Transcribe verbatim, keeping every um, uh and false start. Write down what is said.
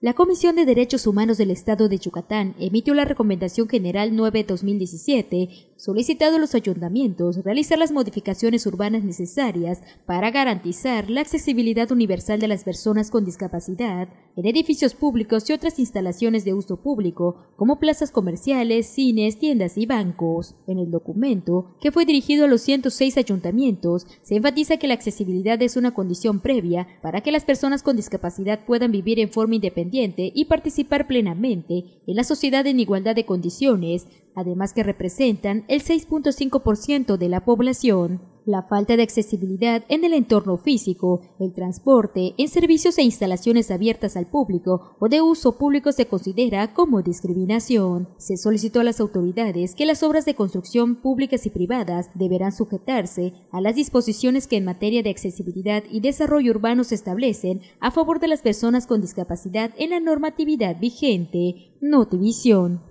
La Comisión de Derechos Humanos del Estado de Yucatán emitió la Recomendación General nueve barra dos mil diecisiete, solicitando a los ayuntamientos realizar las modificaciones urbanas necesarias para garantizar la accesibilidad universal de las personas con discapacidad en edificios públicos y otras instalaciones de uso público, como plazas comerciales, cines, tiendas y bancos. En el documento, que fue dirigido a los ciento seis ayuntamientos, se enfatiza que la accesibilidad es una condición previa para que las personas con discapacidad puedan vivir en forma independiente y participar plenamente en la sociedad en igualdad de condiciones, además que representan el seis punto cinco por ciento de la población. La falta de accesibilidad en el entorno físico, el transporte, en servicios e instalaciones abiertas al público o de uso público se considera como discriminación. Se solicitó a las autoridades que las obras de construcción públicas y privadas deberán sujetarse a las disposiciones que en materia de accesibilidad y desarrollo urbano se establecen a favor de las personas con discapacidad en la normatividad vigente. Notivisión.